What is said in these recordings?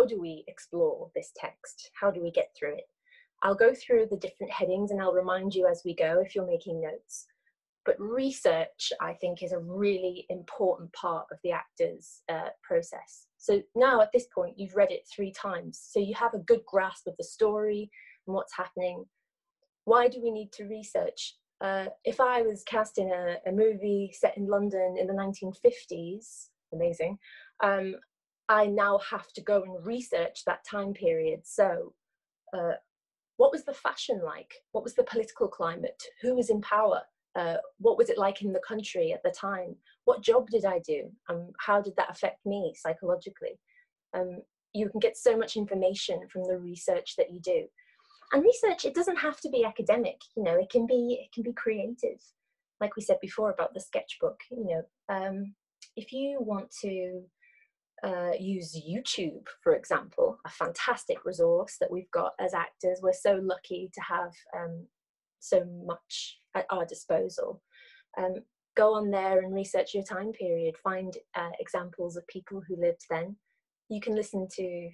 how do we explore this text? How do we get through it? I'll go through the different headings and I'll remind you as we go if you're making notes. But research, I think, is a really important part of the actor's process. So now at this point, you've read it 3 times. So you have a good grasp of the story and what's happening. Why do we need to research? If I was cast in a movie set in London in the 1950s, amazing, I now have to go and research that time period. So what was the fashion like? What was the political climate? Who was in power? What was it like in the country at the time? What job did I do? How did that affect me psychologically? You can get so much information from the research that you do. And research, it doesn't have to be academic, you know, it can be creative. Like we said before about the sketchbook, you know, if you want to use YouTube, for example, a fantastic resource that we've got as actors. We're so lucky to have so much at our disposal. Go on there and research your time period, find examples of people who lived then. You can listen to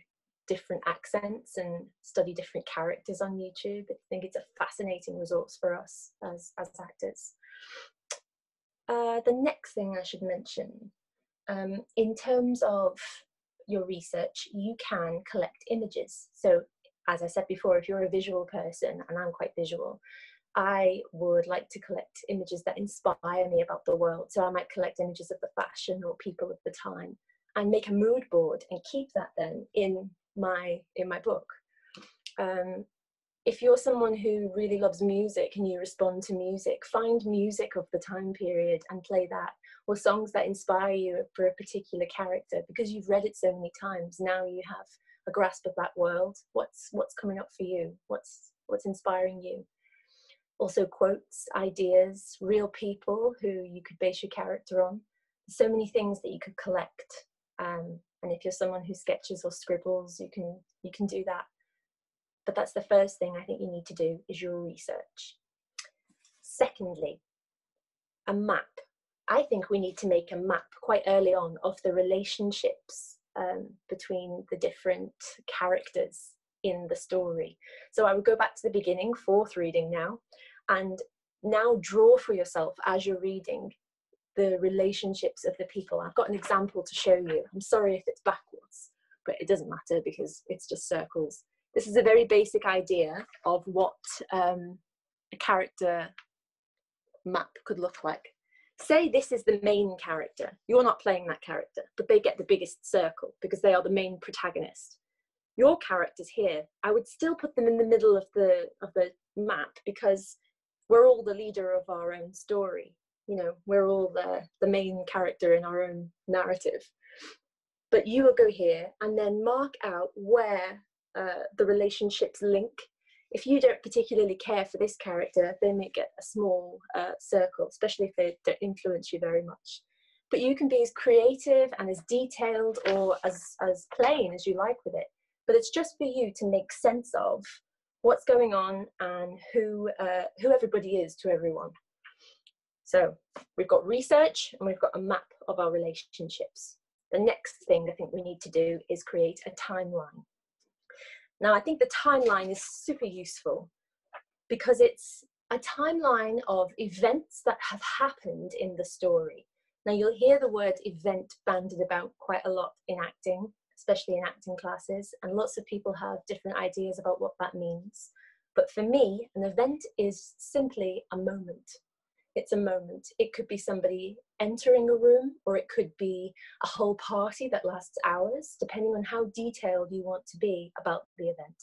different accents and study different characters on YouTube. I think it's a fascinating resource for us as actors. The next thing I should mention, in terms of your research, you can collect images. So as I said before, if you're a visual person, and I'm quite visual, I would like to collect images that inspire me about the world. So I might collect images of the fashion or people of the time and make a mood board and keep that then in my book. If you're someone who really loves music and you respond to music, find music of the time period and play that, or songs that inspire you for a particular character, because you've read it so many times. Now you have a grasp of that world. What's coming up for you? What's inspiring you? Also quotes, ideas, real people who you could base your character on. So many things that you could collect. And if you're someone who sketches or scribbles, you can do that. But that's the first thing I think you need to do, is your research. Secondly, a map. I think we need to make a map quite early on of the relationships between the different characters in the story. So I would go back to the beginning, fourth reading now, and now draw for yourself as you're reading the relationships of the people. I've got an example to show you. I'm sorry if it's backwards, but it doesn't matter because it's just circles. This is a very basic idea of what a character map could look like. Say this is the main character. You're not playing that character, but they get the biggest circle because they are the main protagonist. Your characters here, I would still put them in the middle of the map, because we're all the leader of our own story. You know, we're all the main character in our own narrative. But you will go here and then mark out where the relationships link. If you don't particularly care for this character, they may get a small circle, especially if they don't influence you very much. But you can be as creative and as detailed or as plain as you like with it. But it's just for you to make sense of what's going on and who everybody is to everyone. So we've got research and we've got a map of our relationships. The next thing I think we need to do is create a timeline. Now, I think the timeline is super useful because it's a timeline of events that have happened in the story. Now, you'll hear the word event bandied about quite a lot in acting, especially in acting classes, and lots of people have different ideas about what that means. But for me, an event is simply a moment. It's a moment. It could be somebody entering a room, or it could be a whole party that lasts hours, depending on how detailed you want to be about the event.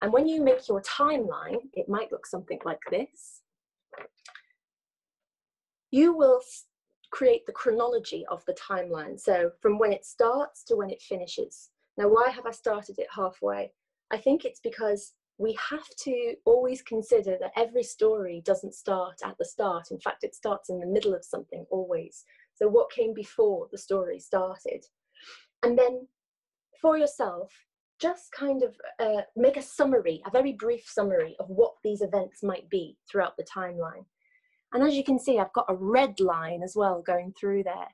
And when you make your timeline, it might look something like this. You will create the chronology of the timeline, so from when it starts to when it finishes. Now, why have I started it halfway? I think it's because we have to always consider that every story doesn't start at the start. In fact, it starts in the middle of something always. So what came before the story started? And then for yourself, just kind of make a summary, a very brief summary of what these events might be throughout the timeline. And as you can see, I've got a red line as well going through there.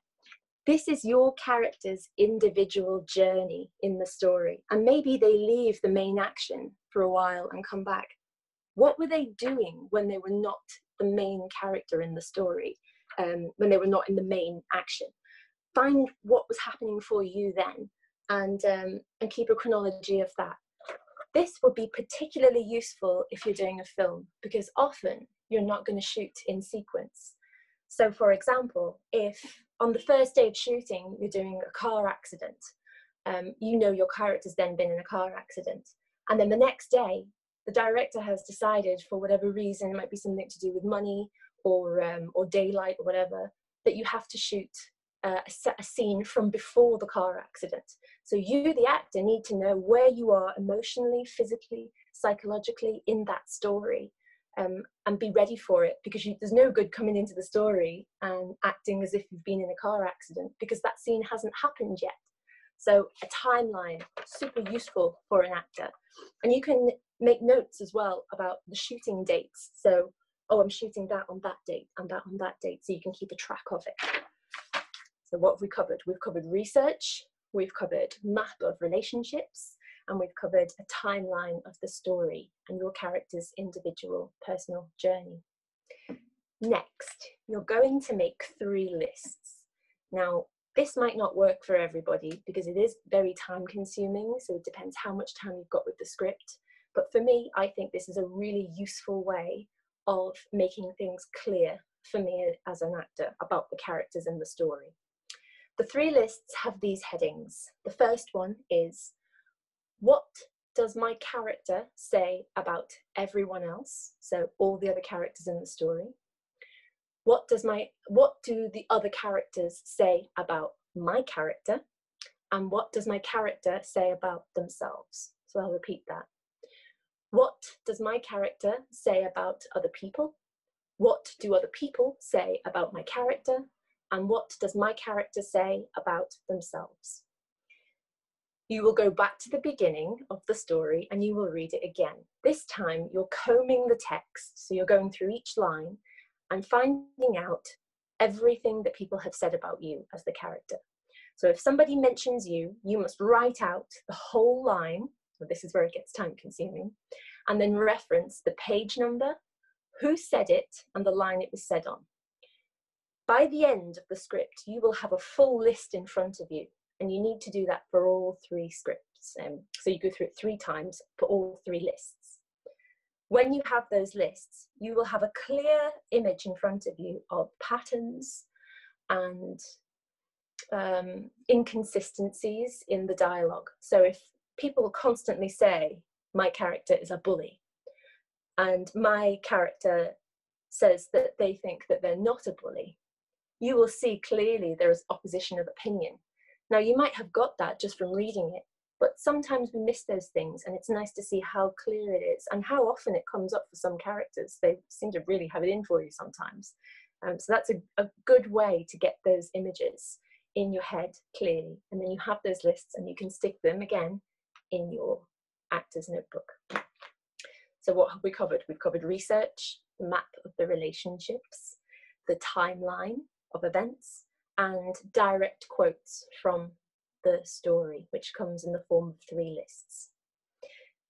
This is your character's individual journey in the story. And maybe they leave the main action for a while and come back. What were they doing when they were not the main character in the story, when they were not in the main action? Find what was happening for you then, and keep a chronology of that. This would be particularly useful if you're doing a film, because often you're not going to shoot in sequence. So for example, if on the first day of shooting, you're doing a car accident, you know your character's then been in a car accident. And then the next day, the director has decided, for whatever reason, it might be something to do with money or daylight or whatever, that you have to shoot a scene from before the car accident. So you, the actor, need to know where you are emotionally, physically, psychologically in that story, and be ready for it, because there's no good coming into the story and acting as if you've been in a car accident, because that scene hasn't happened yet. So a timeline, super useful for an actor. And you can make notes as well about the shooting dates. So, oh, I'm shooting that on that date and that on that date, so you can keep a track of it. So what have we covered? We've covered research, we've covered map of relationships, and we've covered a timeline of the story and your character's individual personal journey. Next, you're going to make 3 lists. Now, this might not work for everybody because it is very time consuming, so it depends how much time you've got with the script. But for me, I think this is a really useful way of making things clear for me as an actor about the characters in the story. The 3 lists have these headings. The first one is, what does my character say about everyone else? So all the other characters in the story. What do the other characters say about my character? And what does my character say about themselves? So I'll repeat that. What does my character say about other people? What do other people say about my character? And what does my character say about themselves? You will go back to the beginning of the story and you will read it again. This time you're combing the text, so you're going through each line and finding out everything that people have said about you as the character. So if somebody mentions you, you must write out the whole line, so this is where it gets time consuming, and then reference the page number, who said it, and the line it was said on. By the end of the script, you will have a full list in front of you. And you need to do that for all 3 scripts. So you go through it 3 times for all 3 lists. When you have those lists, you will have a clear image in front of you of patterns and inconsistencies in the dialogue. So if people constantly say, my character is a bully, and my character says that they think that they're not a bully, you will see clearly there is opposition of opinion. Now, you might have got that just from reading it, but sometimes we miss those things, and it's nice to see how clear it is and how often it comes up for some characters. They seem to really have it in for you sometimes. So that's a good way to get those images in your head clearly. And then you have those lists and you can stick them again in your actor's notebook. So what have we covered? We've covered research, the map of the relationships, the timeline of events, and direct quotes from the story, which comes in the form of 3 lists.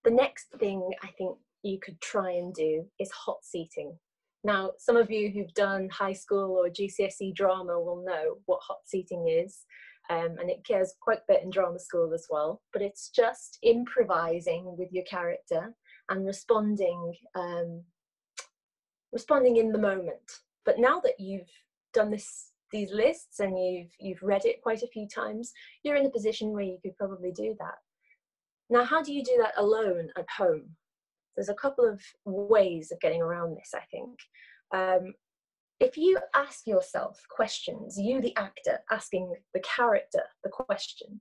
The next thing I think you could try and do is hot seating. Now, some of you who've done high school or GCSE drama will know what hot seating is, and it occurs quite a bit in drama school as well, but it's just improvising with your character and responding in the moment. But now that you've done these lists and you've read it quite a few times, you're in a position where you could probably do that. Now, how do you do that alone at home? There's a couple of ways of getting around this, I think. If you ask yourself questions, you the actor asking the character the question,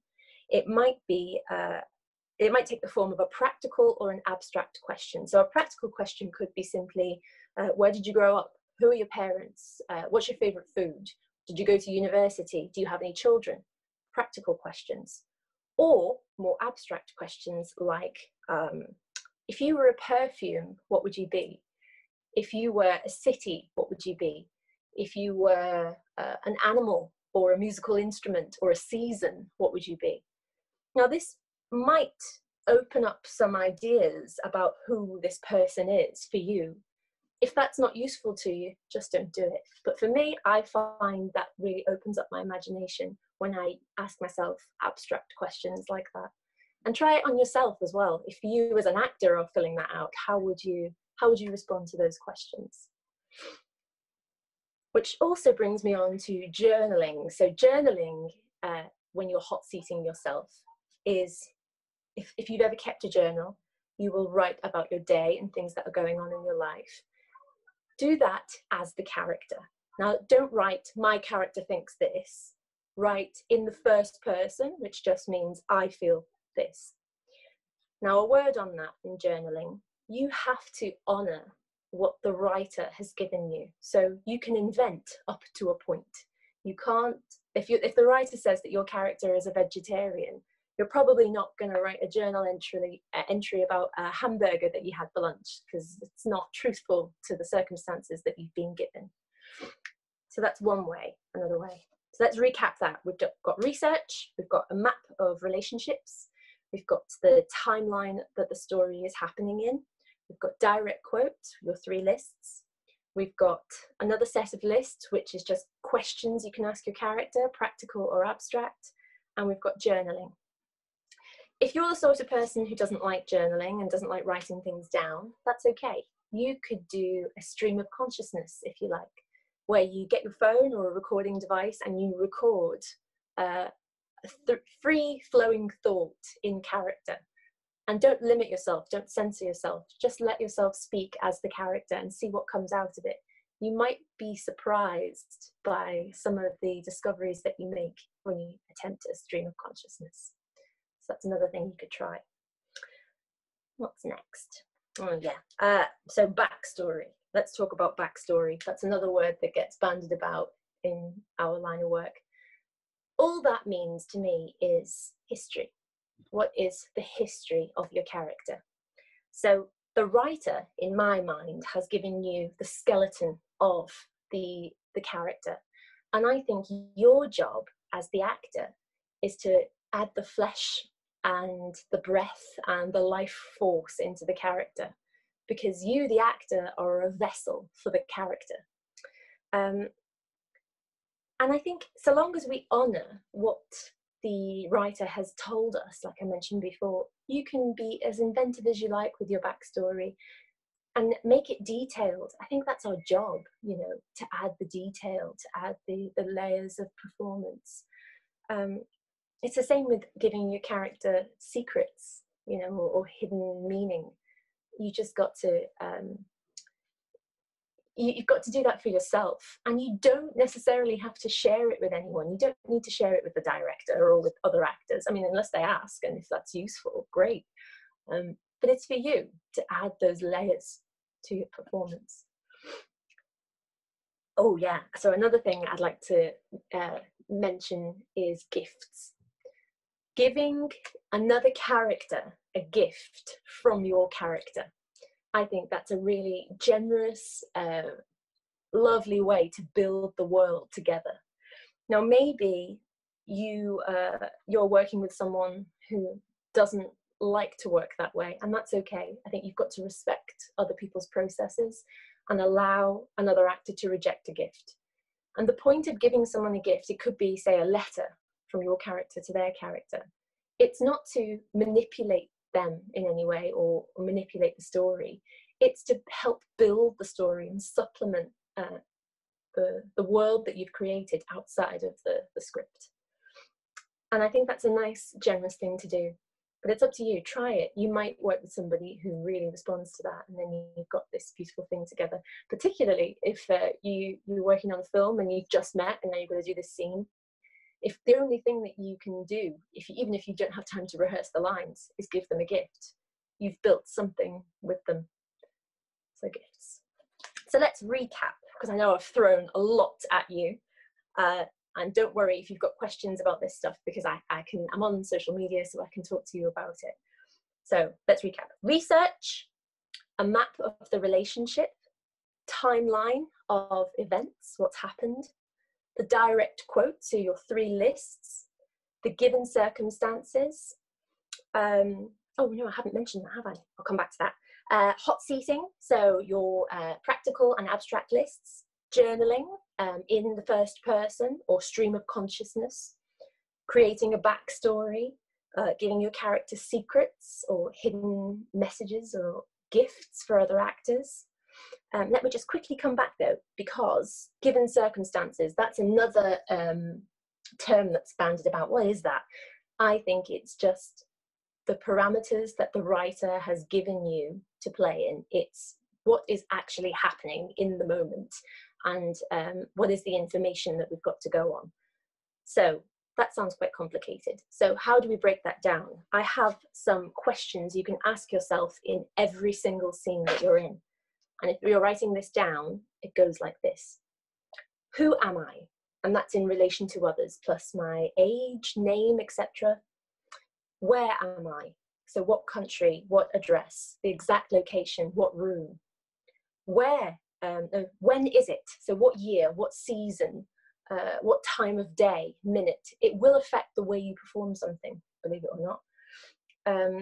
it might take the form of a practical or an abstract question. So a practical question could be simply, where did you grow up? Who are your parents? What's your favorite food? Did you go to university? Do you have any children? Practical questions. Or more abstract questions like, if you were a perfume, what would you be? If you were a city, what would you be? If you were an animal, or a musical instrument or a season, what would you be? Now, this might open up some ideas about who this person is for you. If that's not useful to you, just don't do it. But for me, I find that really opens up my imagination when I ask myself abstract questions like that. And try it on yourself as well. If you as an actor are filling that out, how would you respond to those questions? Which also brings me on to journaling. So journaling, when you're hot seating yourself, is if you've ever kept a journal, you will write about your day and things that are going on in your life. Do that as the character. Now, don't write, my character thinks this. Write in the first person, which just means I feel this. Now, a word on that in journaling, you have to honor what the writer has given you. So you can invent up to a point. You can't, if the writer says that your character is a vegetarian, you're probably not going to write a journal entry about a hamburger that you had for lunch, because it's not truthful to the circumstances that you've been given. So that's one way, another way. So let's recap that. We've got research, we've got a map of relationships, we've got the timeline that the story is happening in, we've got direct quotes, your three lists. We've got another set of lists, which is just questions you can ask your character, practical or abstract. And we've got journaling. If you're the sort of person who doesn't like journaling and doesn't like writing things down, that's okay. You could do a stream of consciousness, if you like, where you get your phone or a recording device and you record a free-flowing thought in character. And don't limit yourself, don't censor yourself, just let yourself speak as the character and see what comes out of it. You might be surprised by some of the discoveries that you make when you attempt a stream of consciousness. So that's another thing you could try. What's next? Oh yeah, so backstory. Let's talk about backstory. That's another word that gets bandied about in our line of work. All that means to me is history. What is the history of your character? So the writer, in my mind, has given you the skeleton of the character. And I think your job as the actor is to add the flesh and the breath and the life force into the character, because you, the actor, are a vessel for the character. And I think so long as we honor what the writer has told us, like I mentioned before, you can be as inventive as you like with your backstory and make it detailed. I think that's our job, you know, to add the detail, to add the layers of performance. It's the same with giving your character secrets, you know, or hidden meaning. You just got to, you've got to do that for yourself, and you don't necessarily have to share it with anyone. You don't need to share it with the director or with other actors. I mean, unless they ask, and if that's useful, great. But it's for you to add those layers to your performance. Oh yeah, so another thing I'd like to mention is gifts. Giving another character a gift from your character. I think that's a really generous, lovely way to build the world together. Now, maybe you're working with someone who doesn't like to work that way, and that's okay. I think you've got to respect other people's processes and allow another actor to reject a gift. And the point of giving someone a gift, it could be, say, a letter from your character to their character. It's not to manipulate them in any way or manipulate the story. It's to help build the story and supplement the world that you've created outside of the script. And I think that's a nice, generous thing to do, but it's up to you. Try it. You might work with somebody who really responds to that, and then you've got this beautiful thing together, particularly if you're working on a film and you've just met and now you've got to do this scene. If the only thing that you can do, even if you don't have time to rehearse the lines, is give them a gift, you've built something with them. So gifts. So let's recap, because I know I've thrown a lot at you. And don't worry if you've got questions about this stuff, because I'm on social media, so I can talk to you about it. So let's recap. Research, a map of the relationship, timeline of events, what's happened, the direct quote, so your three lists, the given circumstances. Oh no, I haven't mentioned that, have I? I'll come back to that. Hot seating, so your practical and abstract lists, journaling in the first person or stream of consciousness, creating a backstory, giving your character secrets or hidden messages or gifts for other actors. Let me just quickly come back though, because given circumstances, that's another term that's bandied about. What is that? I think it's just the parameters that the writer has given you to play in. It's what is actually happening in the moment and what is the information that we've got to go on. So that sounds quite complicated. So how do we break that down? I have some questions you can ask yourself in every single scene that you're in. And if you're writing this down, it goes like this. Who am I? And that's in relation to others, plus my age, name, etc. Where am I? So what country, what address, the exact location, what room? Where, when is it? So what year, what season, what time of day, minute? It will affect the way you perform something, believe it or not.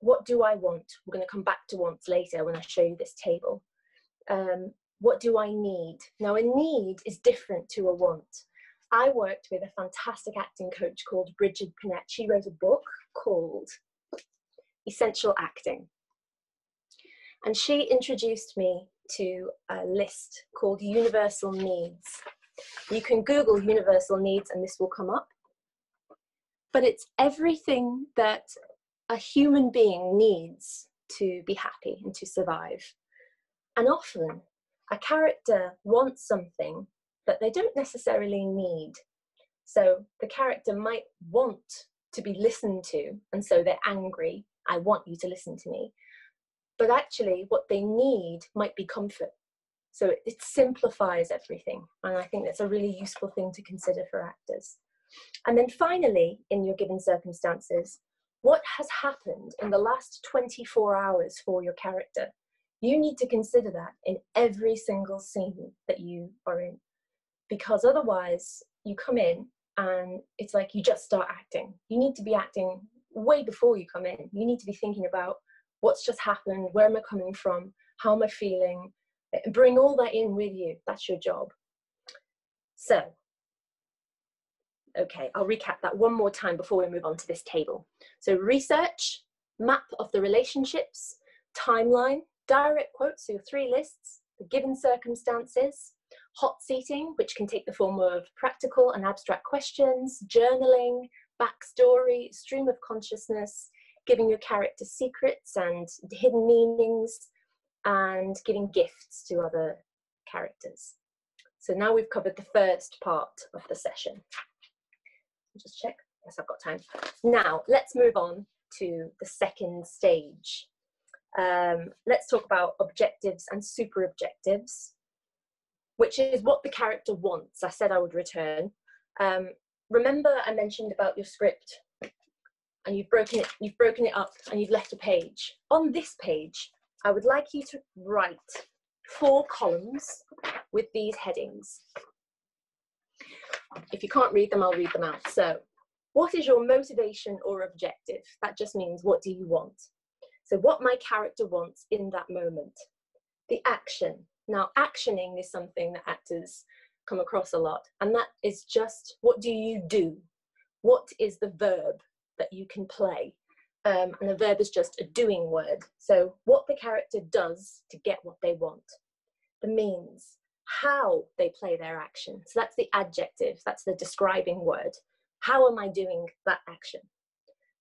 What do I want? We're going to come back to wants later when I show you this table. What do I need? Now, a need is different to a want. I worked with a fantastic acting coach called Bridget Pinette. She wrote a book called Essential Acting. And she introduced me to a list called universal needs. You can Google universal needs and this will come up. But it's everything that a human being needs to be happy and to survive. And often a character wants something that they don't necessarily need. So the character might want to be listened to, and so they're angry, I want you to listen to me. But actually what they need might be comfort. So it simplifies everything. And I think that's a really useful thing to consider for actors. And then finally, in your given circumstances, what has happened in the last 24 hours for your character? You need to consider that in every single scene that you are in. Because otherwise you come in and it's like you just start acting. You need to be acting way before you come in. You need to be thinking about what's just happened, where am I coming from, how am I feeling, bring all that in with you. That's your job. So, okay, I'll recap that one more time before we move on to this table. So research, map of the relationships, timeline, direct quotes, so your three lists, the given circumstances, hot seating, which can take the form of practical and abstract questions, journaling, backstory, stream of consciousness, giving your character secrets and hidden meanings, and giving gifts to other characters. So now we've covered the first part of the session. Just check, yes, I've got time. Now let's move on to the second stage. Let's talk about objectives and super objectives, which is what the character wants. I said I would return. Remember I mentioned about your script and you've broken it up and you've left a page. On this page, I would like you to write 4 columns with these headings. If you can't read them, I'll read them out. So, what is your motivation or objective? That just means what do you want? So what my character wants in that moment. The action. Now, actioning is something that actors come across a lot, and that is just, what do you do? What is the verb that you can play? And a verb is just a doing word. So what the character does to get what they want. The means, how they play their action. So that's the adjective, that's the describing word. How am I doing that action?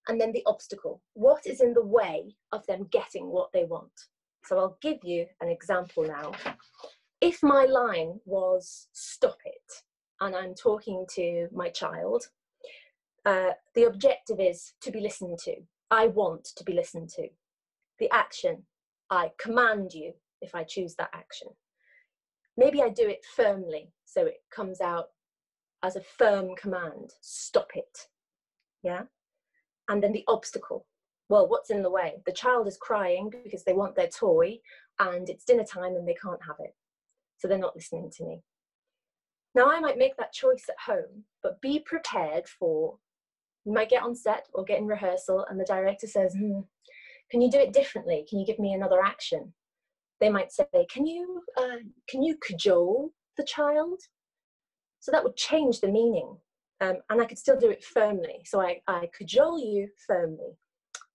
And then the obstacle. What is in the way of them getting what they want? So I'll give you an example now. If my line was stop it, and I'm talking to my child, the objective is to be listened to. I want to be listened to. The action, I command you if I choose that action. Maybe I do it firmly, so it comes out as a firm command, stop it, yeah? And then the obstacle. Well, what's in the way? The child is crying because they want their toy and it's dinner time and they can't have it. So they're not listening to me. Now, I might make that choice at home, but be prepared for, you might get on set or get in rehearsal and the director says, can you do it differently? Can you give me another action? They might say, can you cajole the child? So that would change the meaning. And I could still do it firmly. So I cajole you firmly.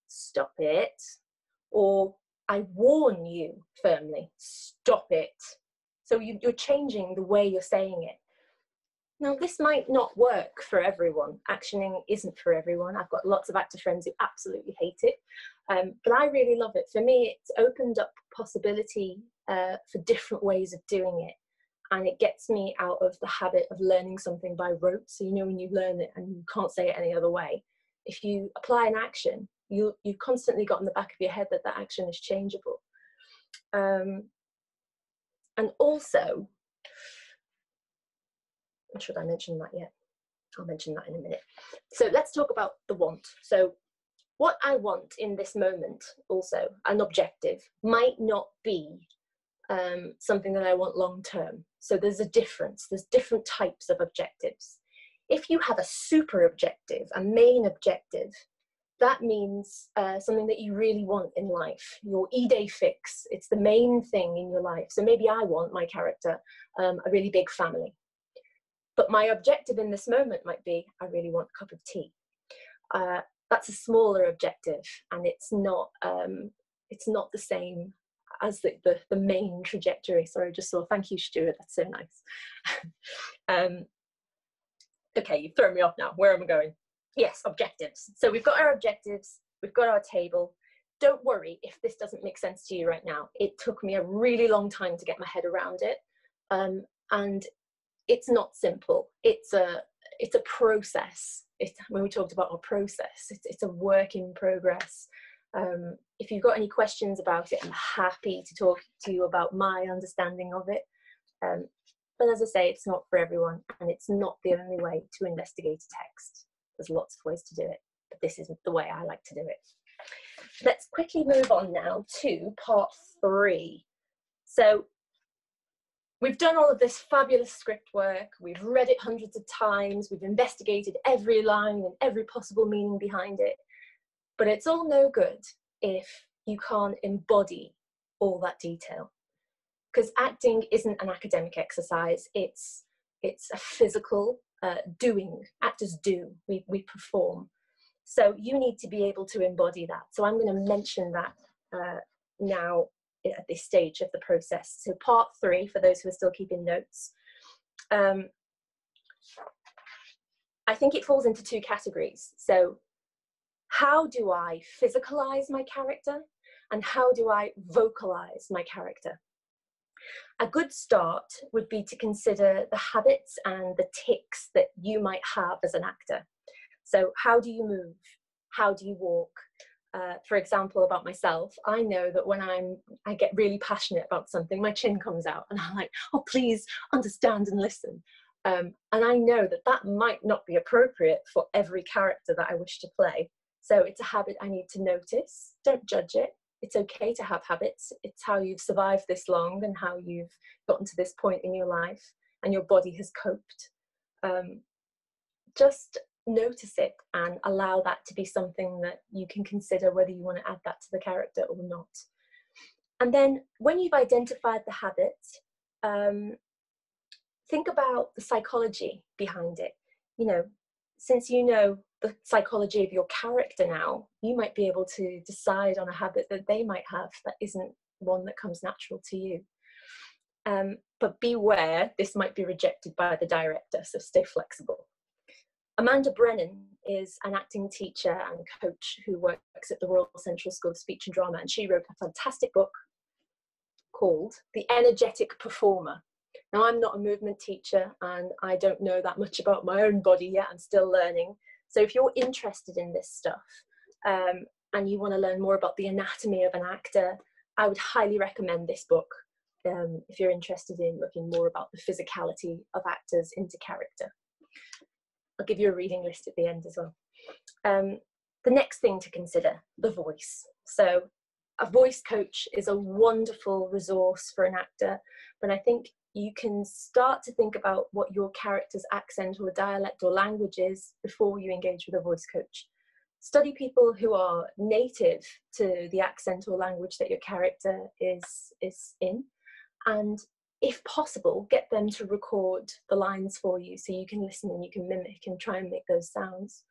Stop it. Or I warn you firmly. Stop it. So you're changing the way you're saying it. Now, this might not work for everyone. Actioning isn't for everyone. I've got lots of actor friends who absolutely hate it, but I really love it. For me, it's opened up possibility for different ways of doing it, and it gets me out of the habit of learning something by rote. So you know when you learn it and you can't say it any other way. If you apply an action, you've constantly got in the back of your head that that action is changeable. And also, should I mention that yet? I'll mention that in a minute. So let's talk about the want. So what I want in this moment, also an objective, might not be something that I want long term. So there's a difference. There's different types of objectives. If you have a super objective, a main objective, that means something that you really want in life, your E-Day fix. It's the main thing in your life. So maybe I want, my character, a really big family. But my objective in this moment might be, I really want a cup of tea. That's a smaller objective, and it's not the same as the main trajectory. Sorry, I just saw, thank you, Stuart, that's so nice. Okay, you've thrown me off now. Where am I going? Yes, objectives. So we've got our objectives, we've got our table. Don't worry if this doesn't make sense to you right now. It took me a really long time to get my head around it. And it's not simple. It's a process. When we talked about our process, it's a work in progress. If you've got any questions about it, I'm happy to talk to you about my understanding of it. But as I say, it's not for everyone, and it's not the only way to investigate a text. There's lots of ways to do it, but this isn't the way I like to do it. Let's quickly move on now to part three. So, we've done all of this fabulous script work, we've read it hundreds of times, we've investigated every line and every possible meaning behind it, but it's all no good if you can't embody all that detail. Because acting isn't an academic exercise, it's a physical doing. Actors do, we perform. So you need to be able to embody that. So I'm going to mention that now, at this stage of the process. So part three, for those who are still keeping notes, I think it falls into two categories. So how do I physicalize my character, and how do I vocalize my character? A good start would be to consider the habits and the tics that you might have as an actor. So how do you move? How do you walk? For example, about myself, I know that when I get really passionate about something, my chin comes out and I'm like, oh, please understand and listen. And I know that that might not be appropriate for every character that I wish to play. So it's a habit I need to notice. Don't judge it. It's okay to have habits. It's how you've survived this long and how you've gotten to this point in your life and your body has coped. Just notice it and allow that to be something that you can consider whether you want to add that to the character or not. And then when you've identified the habit, think about the psychology behind it. You know, since you know the psychology of your character now, you might be able to decide on a habit that they might have that isn't one that comes natural to you. But beware, this might be rejected by the director, so stay flexible. Amanda Brennan is an acting teacher and coach who works at the Royal Central School of Speech and Drama, and she wrote a fantastic book called The Energetic Performer. Now, I'm not a movement teacher and I don't know that much about my own body yet, I'm still learning. So if you're interested in this stuff and you want to learn more about the anatomy of an actor, I would highly recommend this book if you're interested in looking more about the physicality of actors into character. I'll give you a reading list at the end as well. The next thing to consider, the voice. So a voice coach is a wonderful resource for an actor, but I think you can start to think about what your character's accent or dialect or language is before you engage with a voice coach. Study people who are native to the accent or language that your character is in, and if possible, get them to record the lines for you so you can listen and you can mimic and try and make those sounds.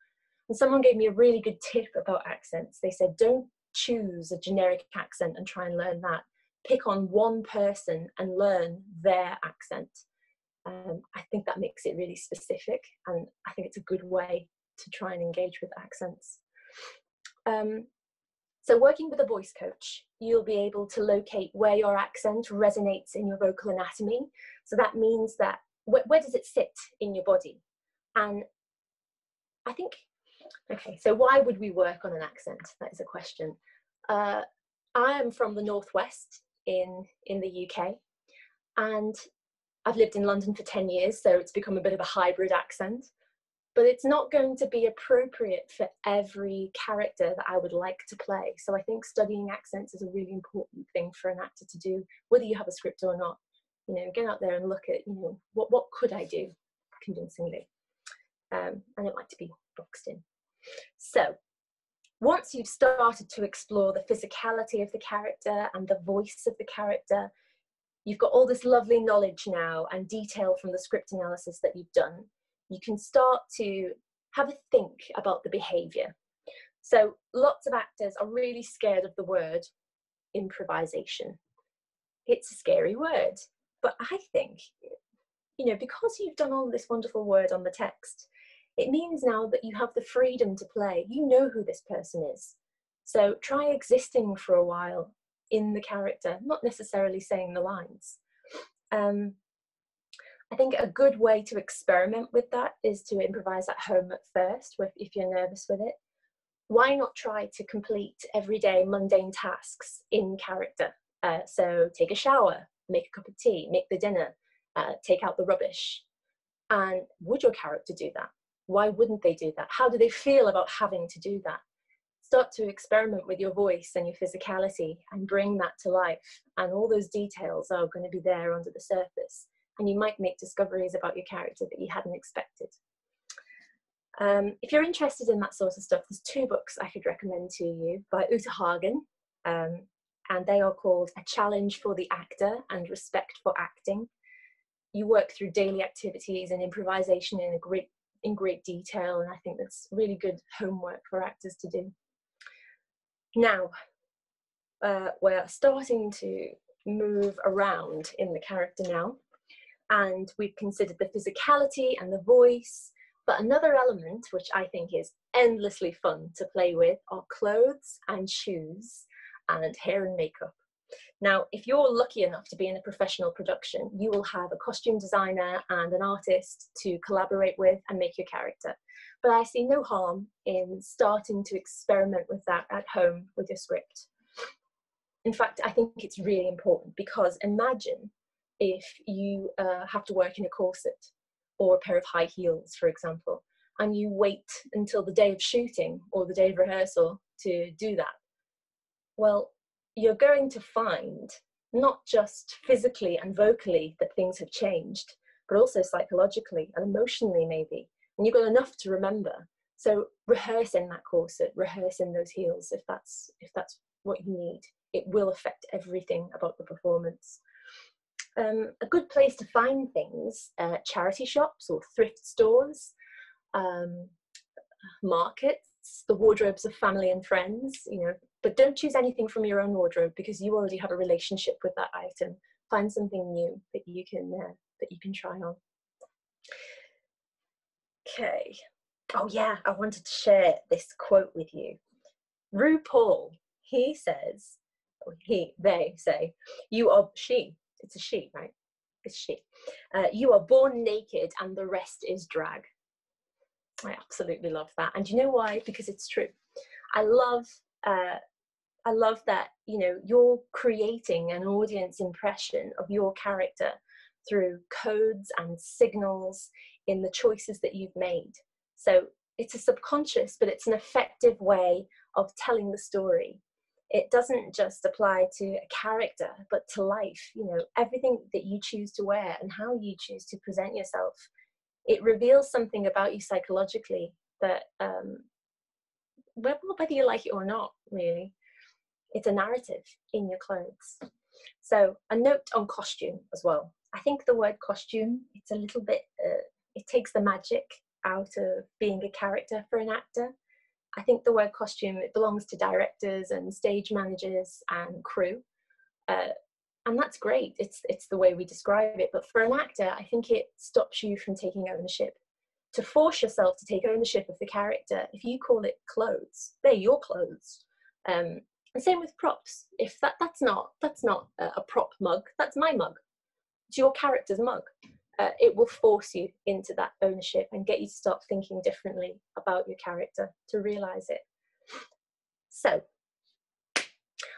And someone gave me a really good tip about accents. They said, don't choose a generic accent and try and learn that. Pick on one person and learn their accent. I think that makes it really specific, and I think it's a good way to try and engage with accents. So working with a voice coach, you'll be able to locate where your accent resonates in your vocal anatomy. So that means that where does it sit in your body? And I think, okay, so why would we work on an accent? That is a question. I am from the Northwest in the UK, and I've lived in London for 10 years, so it's become a bit of a hybrid accent. But it's not going to be appropriate for every character that I would like to play. So I think studying accents is a really important thing for an actor to do, whether you have a script or not. You know, get out there and look at, you know, what could I do convincingly? I don't like to be boxed in. So once you've started to explore the physicality of the character and the voice of the character, you've got all this lovely knowledge now and detail from the script analysis that you've done. You can start to have a think about the behaviour. So lots of actors are really scared of the word improvisation. It's a scary word, but I think, you know, because you've done all this wonderful word on the text, it means now that you have the freedom to play. You know who this person is. So try existing for a while in the character, not necessarily saying the lines. I think a good way to experiment with that is to improvise at home at first, if you're nervous with it. Why not try to complete everyday mundane tasks in character? So take a shower, make a cup of tea, make the dinner, take out the rubbish. And would your character do that? Why wouldn't they do that? How do they feel about having to do that? Start to experiment with your voice and your physicality and bring that to life. And all those details are going to be there under the surface. And you might make discoveries about your character that you hadn't expected. If you're interested in that sort of stuff, there's two books I could recommend to you by Uta Hagen, and they are called A Challenge for the Actor and Respect for Acting. You work through daily activities and improvisation in great detail, and I think that's really good homework for actors to do. Now, we're starting to move around in the character now, and we've considered the physicality and the voice, but another element which I think is endlessly fun to play with are clothes and shoes and hair and makeup. Now, if you're lucky enough to be in a professional production, you will have a costume designer and an artist to collaborate with and make your character. But I see no harm in starting to experiment with that at home with your script. In fact, I think it's really important, because imagine if you have to work in a corset or a pair of high heels, for example, and you wait until the day of shooting or the day of rehearsal to do that. Well, you're going to find not just physically and vocally that things have changed, but also psychologically and emotionally maybe. And you've got enough to remember. So rehearse in that corset, rehearse in those heels if that's what you need. It will affect everything about the performance. A good place to find things, charity shops or thrift stores, markets, the wardrobes of family and friends, you know, but don't choose anything from your own wardrobe because you already have a relationship with that item. Find something new that you can try on. Okay. Oh yeah, I wanted to share this quote with you. RuPaul, he says, or they say, it's a she, right? It's she. You are born naked and the rest is drag. I absolutely love that. And you know why? Because it's true. I love that, you know, you're creating an audience impression of your character through codes and signals in the choices that you've made. So it's a subconscious, but it's an effective way of telling the story. it doesn't just apply to a character, but to life. You know, everything that you choose to wear and how you choose to present yourself, it reveals something about you psychologically that, whether you like it or not, really, it's a narrative in your clothes. So a note on costume as well. I think the word costume, it's a little bit, it takes the magic out of being a character for an actor. I think the word costume, it belongs to directors and stage managers and crew. And that's great, it's the way we describe it. But for an actor, I think it stops you from taking ownership. To force yourself to take ownership of the character, if you call it clothes, they're your clothes. And same with props. If that's not a prop mug, that's my mug. It's your character's mug. It will force you into that ownership and get you to start thinking differently about your character, to realize it. So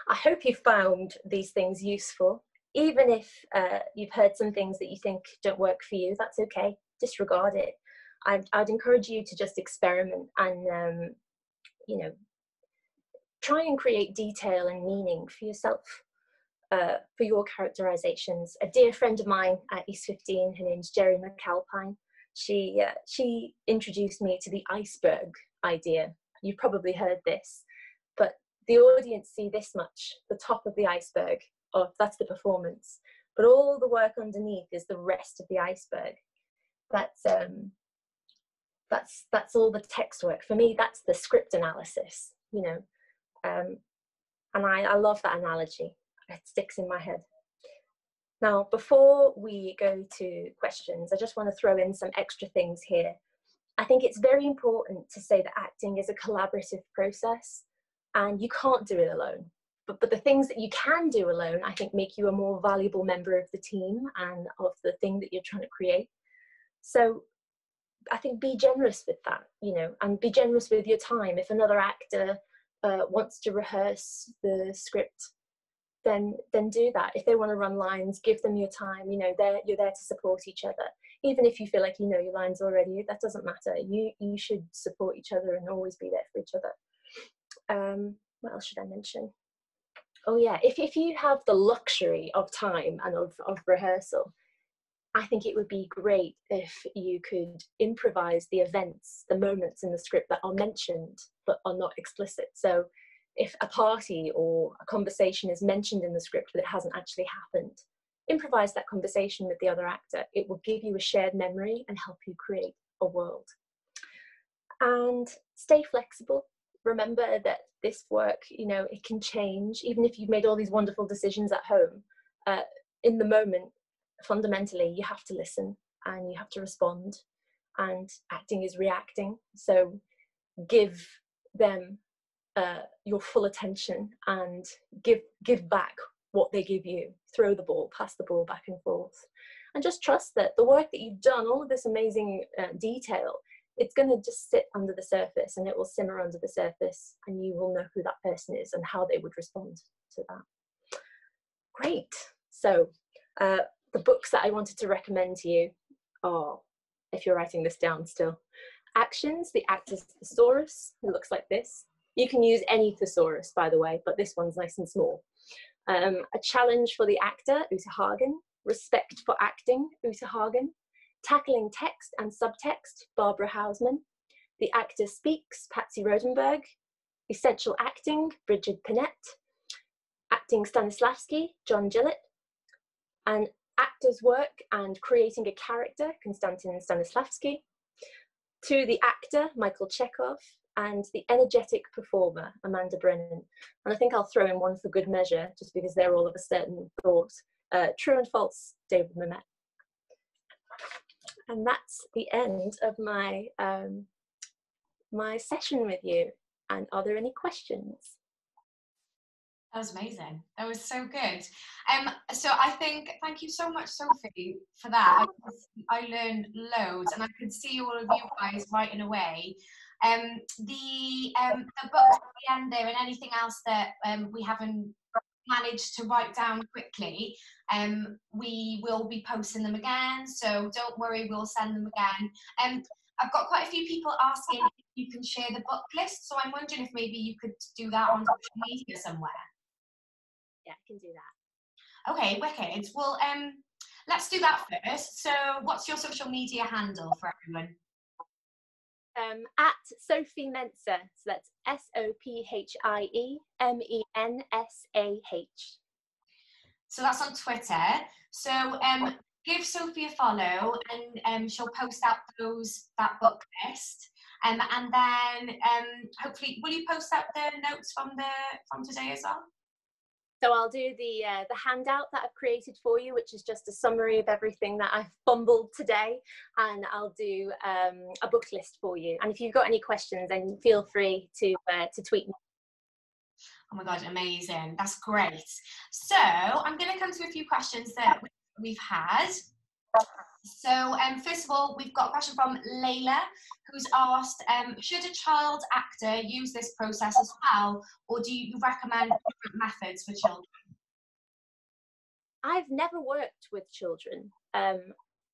I hope you found these things useful. Even if you've heard some things that you think don't work for you, that's okay, disregard it. I'd encourage you to just experiment and you know, try and create detail and meaning for yourself, for your characterizations. A dear friend of mine at East 15, her name's Gerry McAlpine, she introduced me to the iceberg idea. You've probably heard this, but the audience see this much, the top of the iceberg, that's the performance, but all the work underneath is the rest of the iceberg. That's all the text work. For me, that's the script analysis, you know. And I love that analogy. It sticks in my head. Now, before we go to questions, I just want to throw in some extra things here. I think it's very important to say that acting is a collaborative process and you can't do it alone. But the things that you can do alone, I think, make you a more valuable member of the team and of the thing that you're trying to create. So I think be generous with that, you know, and be generous with your time. If another actor wants to rehearse the script, then do that. If they want to run lines, give them your time. You know, you're there to support each other. Even if you feel like you know your lines already, that doesn't matter. You should support each other and always be there for each other. What else should I mention? Oh yeah, if you have the luxury of time and of rehearsal, I think it would be great if you could improvise the events, the moments in the script that are mentioned but are not explicit. So if a party or a conversation is mentioned in the script but it hasn't actually happened, improvise that conversation with the other actor. It will give you a shared memory and help you create a world. And stay flexible. Remember that this work, you know, it can change. Even if you've made all these wonderful decisions at home, in the moment, fundamentally, you have to listen and you have to respond, and acting is reacting. So give them your full attention and give back what they give you. Throw the ball, pass the ball back and forth, and just trust that the work that you've done, all of this amazing detail, it's going to just sit under the surface and it will simmer under the surface, and you will know who that person is and how they would respond to that. Great. So the books that I wanted to recommend to you are, if you're writing this down still, Actions, The Actor's Thesaurus. It looks like this. You can use any thesaurus, by the way, but this one's nice and small. A Challenge for the Actor, Uta Hagen. Respect for Acting, Uta Hagen. Tackling Text and Subtext, Barbara Hausman. The Actor Speaks, Patsy Rodenberg. Essential Acting, Bridget Pinette. Acting Stanislavsky, John Gillett. And Actors' Work and Creating a Character, Konstantin Stanislavsky. To the Actor, Michael Chekhov. And The Energetic Performer, Amanda Brennan. And I think I'll throw in one for good measure, just because they're all of a certain thought. True and False, David Mamet. And that's the end of my, my session with you. And are there any questions? That was amazing. That was so good. So I think, thank you so much, Sophie, for that. I learned loads, and I could see all of you guys writing away. The books at the end there, and anything else that we haven't managed to write down quickly, we will be posting them again. So don't worry, we'll send them again. I've got quite a few people asking if you can share the book list, so I'm wondering if maybe you could do that on social media somewhere. Yeah, I can do that. Okay, wicked. Well, let's do that first. So what's your social media handle for everyone? At Sophie Mensah, so that's SOPHIEMENSAH. So that's on Twitter. So give Sophie a follow, and she'll post out that book list. And then hopefully, will you post out the notes from today as well? So I'll do the handout that I've created for you, which is just a summary of everything that I've fumbled today, and I'll do a book list for you. And if you've got any questions, then feel free to tweet me. Oh my God, amazing. That's great. So I'm going to come to a few questions that we've had. So first of all, we've got a question from Layla, who's asked, should a child actor use this process as well, or do you recommend different methods for children? I've never worked with children. I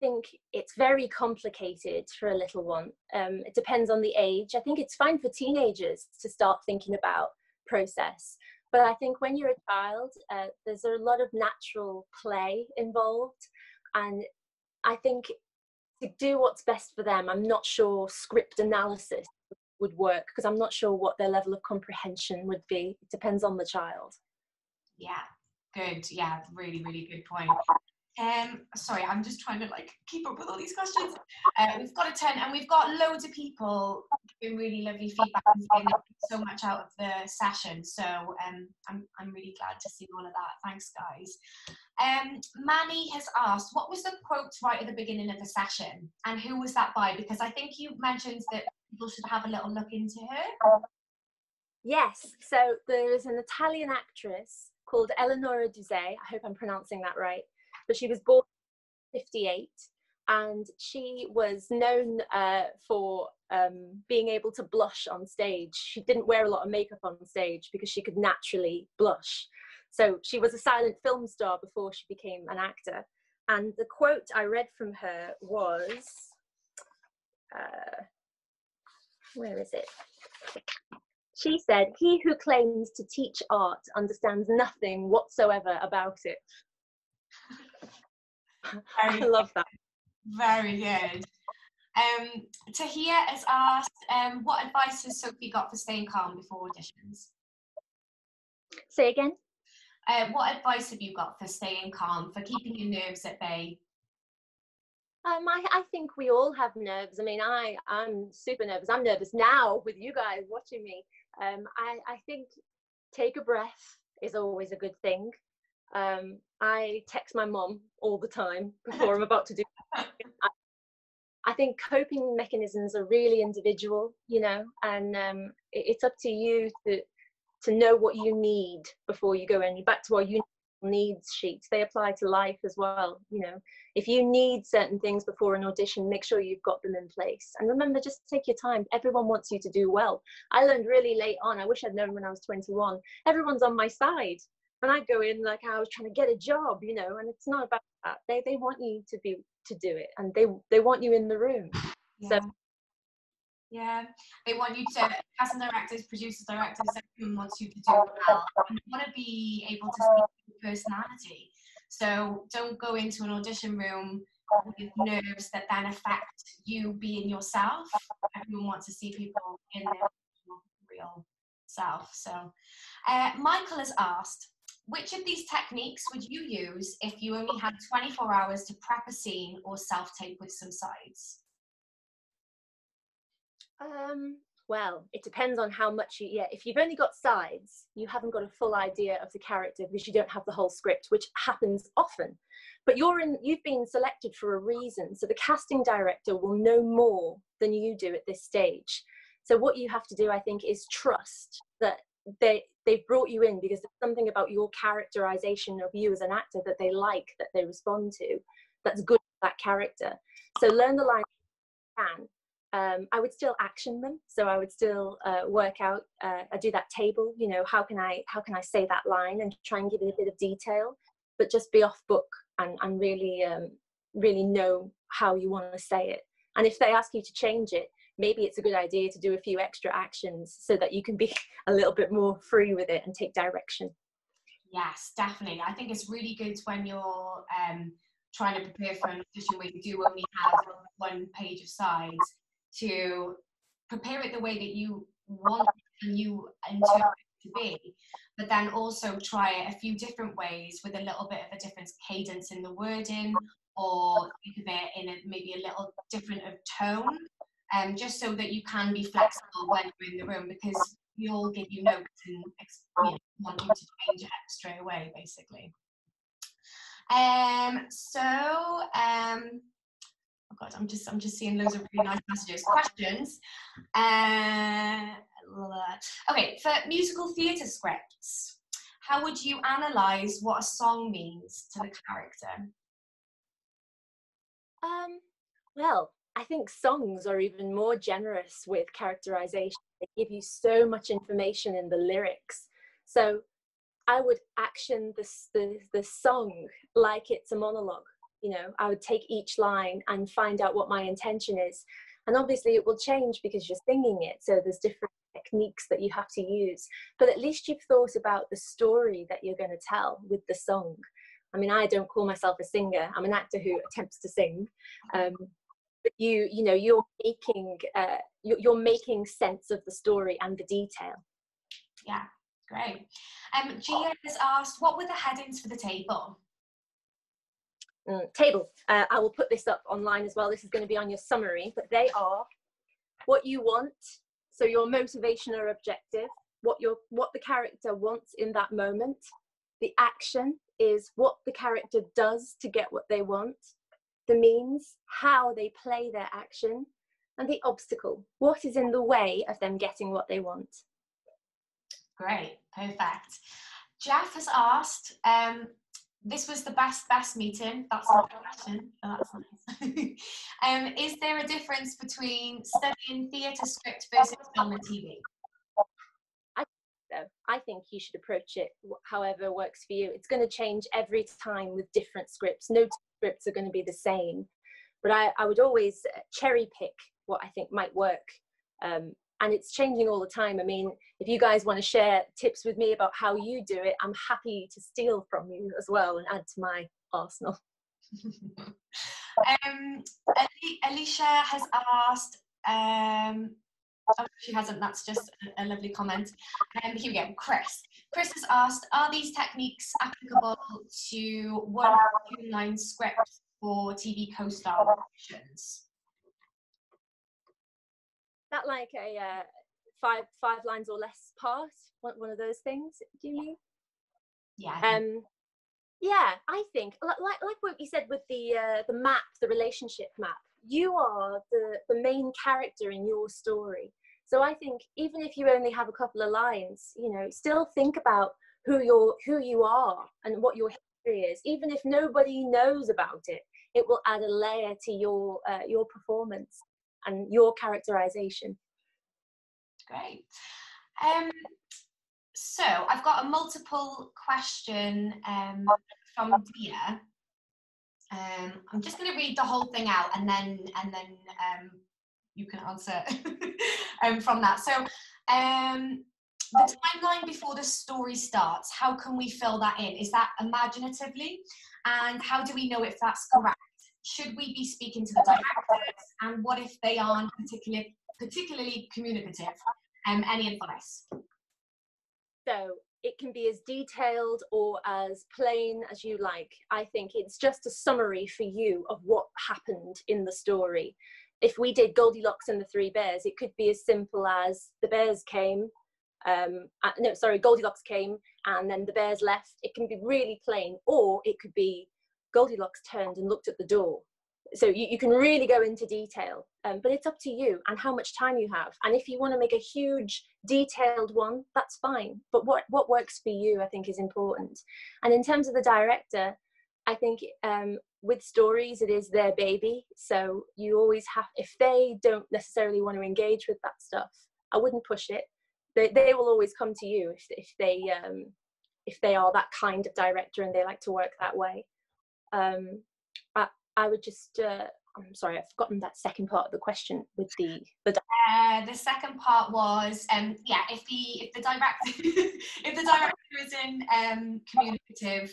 think it's very complicated for a little one. It depends on the age. I think it's fine for teenagers to start thinking about process, but I think when you're a child, there's a lot of natural play involved, and I think to do what's best for them, I'm not sure script analysis would work, because I'm not sure what their level of comprehension would be. It depends on the child. Yeah, good. Yeah, really, really good point. Sorry, I'm just trying to like keep up with all these questions. We've got a ton, and we've got loads of people giving really lovely feedback and getting so much out of the session. So I'm really glad to see all of that. Thanks, guys. Manny has asked, what was the quote right at the beginning of the session, and who was that by? Because I think you mentioned that people should have a little look into her. Yes. So there is an Italian actress called Eleonora Duse. I hope I'm pronouncing that right. But she was born in 1958, and she was known for being able to blush on stage. She didn't wear a lot of makeup on stage because she could naturally blush. So she was a silent film star before she became an actor. And the quote I read from her was, where is it? She said, "He who claims to teach art understands nothing whatsoever about it." Very I love that. Very good. Tahia has asked, what advice has Sophie got for staying calm before auditions? Say again? What advice have you got for staying calm, for keeping your nerves at bay? I think we all have nerves. I mean, I'm super nervous. I'm nervous now with you guys watching me. I think take a breath is always a good thing. I text my mom all the time before I'm about to do something. I think coping mechanisms are really individual, you know, and it's up to you to know what you need before you go in. Back to our needs sheets, they apply to life as well, you know. If you need certain things before an audition, make sure you've got them in place, and remember, just take your time. Everyone wants you to do well. I learned really late on, I wish I'd known when I was 21, everyone's on my side. And I go in like I was trying to get a job, you know, and it's not about that. They want you to do it, and they want you in the room. Yeah. So yeah, they want you to, casting directors, producers, directors, everyone wants you to do well, and you want to be able to speak your personality. So don't go into an audition room with nerves that then affect you being yourself. Everyone wants to see people in their real self. So Michael has asked, which of these techniques would you use if you only had 24 hours to prep a scene or self-tape with some sides? Well, it depends on how much you, yeah, if you've only got sides, you haven't got a full idea of the character because you don't have the whole script, which happens often. But you've been selected for a reason, so the casting director will know more than you do at this stage. So what you have to do, I think, is trust that they've brought you in because there's something about your characterization of you as an actor that they like, that they respond to, that's good for that character. So learn the lines you can. I would still action them, so I would still work out, I do that table, you know, how can I say that line and try and give it a bit of detail, but just be off book and really know how you want to say it. And if they ask you to change it, maybe it's a good idea to do a few extra actions so that you can be a little bit more free with it and take direction. Yes, definitely. I think it's really good when you're trying to prepare for an audition where you do only have one page of slides, to prepare it the way that you want it and you interpret it to be, but then also try it a few different ways with a little bit of a different cadence in the wording, or think of it in maybe a little different of tone, just so that you can be flexible when you're in the room, because we all give you notes and want you to change it straight away, basically. Oh God, I'm just seeing loads of really nice messages. Questions. Okay, for musical theatre scripts, how would you analyse what a song means to the character? Well, I think songs are even more generous with characterisation. They give you so much information in the lyrics. So I would action the song like it's a monologue. You know, I would take each line and find out what my intention is. And obviously it will change because you're singing it, so there's different techniques that you have to use. But at least you've thought about the story that you're going to tell with the song. I mean, I don't call myself a singer. I'm an actor who attempts to sing. But you know, you're making sense of the story and the detail. Yeah, great. Gia has asked, what were the headings for the table? Table. I will put this up online as well. This is going to be on your summary, but they are what you want, so your motivation or objective, what the character wants in that moment. The action is what the character does to get what they want. The means, how they play their action. And the obstacle, what is in the way of them getting what they want. Great, perfect. Jeff has asked, this was the best meeting. That's not a question, but that's nice. Is there a difference between studying theatre script versus film and TV? I think so. I think you should approach it however works for you. It's going to change every time with different scripts. No two scripts are going to be the same. But I would always cherry pick what I think might work. And it's changing all the time. I mean, if you guys want to share tips with me about how you do it, I'm happy to steal from you as well and add to my arsenal. Alicia has asked, oh, she hasn't, that's just a lovely comment. Here we go, Chris. Chris has asked, are these techniques applicable to 1-2-line scripts for TV co-star productions? That like a five lines or less part, one of those things, do you mean? Yeah. Yeah, I think like what you said with the map, the relationship map, you are the main character in your story. So I think even if you only have a couple of lines, you know, still think about who you are and what your history is. Even if nobody knows about it, it will add a layer to your performance and your characterization. Great. So I've got a multiple question from Dia. I'm just going to read the whole thing out, and then you can answer from that. So the timeline before the story starts, how can we fill that in? Is that imaginatively? And how do we know if that's correct? Should we be speaking to the directors, and what if they aren't particularly communicative? Any advice? So it can be as detailed or as plain as you like. I think it's just a summary for you of what happened in the story. If we did Goldilocks and the Three Bears, it could be as simple as the bears came, Goldilocks came and then the bears left. It can be really plain, or it could be Goldilocks turned and looked at the door. So you can really go into detail, but it's up to you and how much time you have. And if you want to make a huge detailed one, that's fine. But what works for you, I think, is important. And in terms of the director, I think with stories, it is their baby. So you always have, if they don't necessarily want to engage with that stuff, I wouldn't push it. They will always come to you if they are that kind of director and they like to work that way. I would just I'm sorry, I've forgotten that second part of the question with the second part was yeah, if the director is in communicative,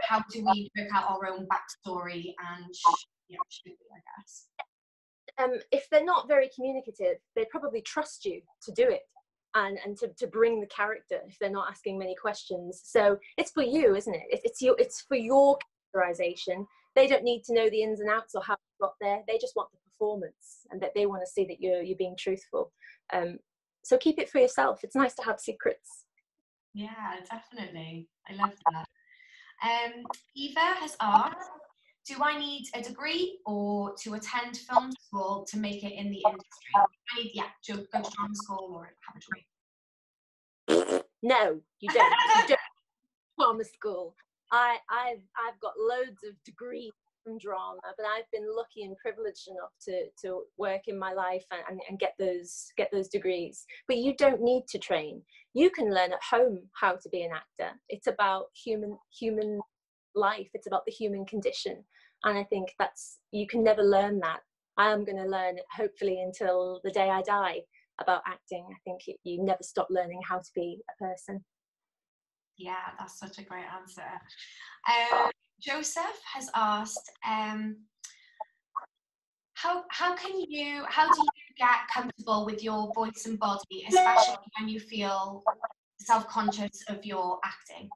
how do we work out our own backstory and I guess. If they're not very communicative, they probably trust you to do it and to bring the character if they're not asking many questions. So it's for you, isn't it? It's for your characterization. They don't need to know the ins and outs or how you got there. They just want the performance and that they want to see that you're being truthful. So keep it for yourself. It's nice to have secrets. Yeah, definitely. I love that. Eva has asked, do I need a degree or to attend film school to make it in the industry? I need, yeah, to go to film school or have a degree. No, you don't. You don't film school. I've got loads of degrees from drama, but I've been lucky and privileged enough to work in my life and get those degrees. But you don't need to train. You can learn at home how to be an actor. It's about human life. It's about the human condition, and I think that's, you can never learn that. I am going to learn, hopefully, until the day I die, about acting. I think you never stop learning how to be a person. Yeah, that's such a great answer. Joseph has asked, how do you get comfortable with your voice and body, especially when you feel self-conscious of your acting?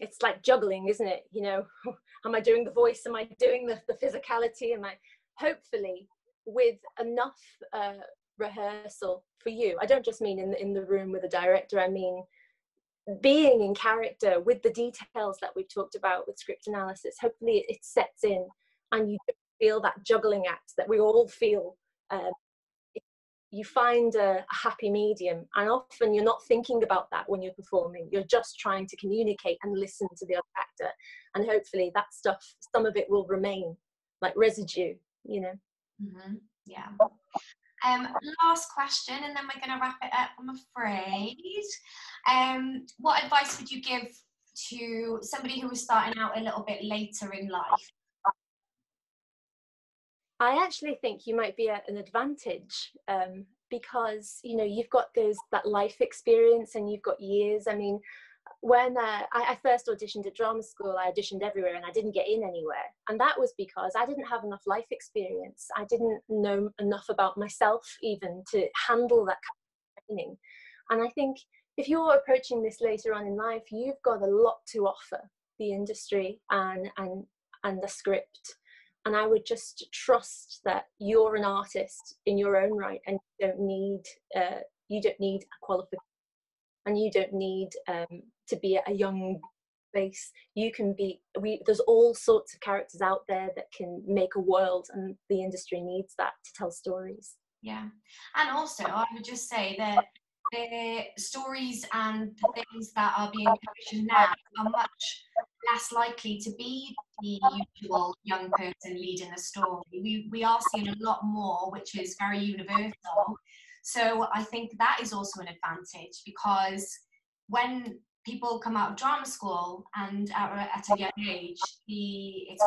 It's like juggling, isn't it? You know, am I doing the voice? Am I doing the physicality? Am I, hopefully, with enough rehearsal for you. I don't just mean in the room with a director, I mean being in character with the details that we've talked about with script analysis. Hopefully it sets in and you feel that juggling act that we all feel. You find a happy medium, and often you're not thinking about that when you're performing. You're just trying to communicate and listen to the other actor, and hopefully that stuff, some of it will remain like residue, you know. Mm-hmm. Yeah. Last question, and then we're going to wrap it up, I'm afraid. What advice would you give to somebody who was starting out a little bit later in life? I actually think you might be at an advantage because, you know, you've got that life experience and you've got years. I mean, when I first auditioned at drama school, I auditioned everywhere and I didn't get in anywhere. And that was because I didn't have enough life experience. I didn't know enough about myself even to handle that kind of training. And I think if you're approaching this later on in life, you've got a lot to offer the industry and the script. And I would just trust that you're an artist in your own right, and you don't need a qualification. And you don't need to be a young face. You can be, there's all sorts of characters out there that can make a world, and the industry needs that to tell stories. Yeah, and also I would just say that the stories and the things that are being commissioned now are much less likely to be the usual young person leading the story. We are seeing a lot more, which is very universal. So I think that is also an advantage, because when people come out of drama school and at a young age, it's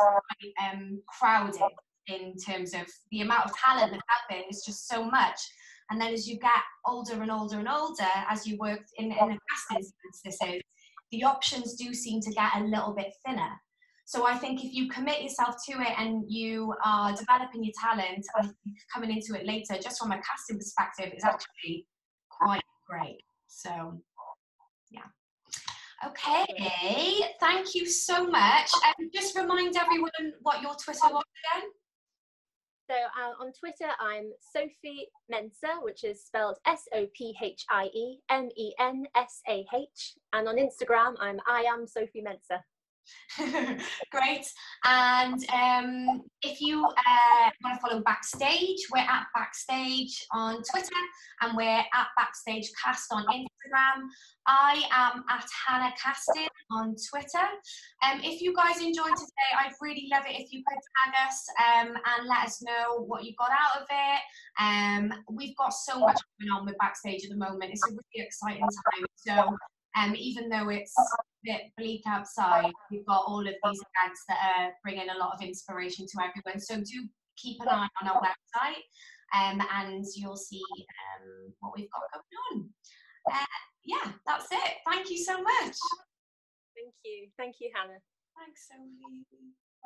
quite crowded in terms of the amount of talent that's out there. It's just so much. And then as you get older and older and older, as you work in a past instance, this is, the options do seem to get a little bit thinner. So I think if you commit yourself to it and you are developing your talent, I think coming into it later, just from a casting perspective, is actually quite great. So, yeah. Okay, thank you so much. And just remind everyone what your Twitter was again. So on Twitter, I'm Sophie Mensah, which is spelled SOPHIE MENSAH. And on Instagram, I am Sophie Mensah. Great. And if you want to follow Backstage, we're at Backstage on Twitter, and we're at Backstage Cast on Instagram. I am at Hannah Casting on Twitter. If you guys enjoyed today, I'd really love it if you could tag us and let us know what you got out of it. We've got so much going on with Backstage at the moment. It's a really exciting time, so Even though it's a bit bleak outside, we've got all of these events that are bringing a lot of inspiration to everyone. So do keep an eye on our website, and you'll see what we've got going on. Yeah, that's it. Thank you so much. Thank you. Thank you, Hannah. Thanks, Sophie.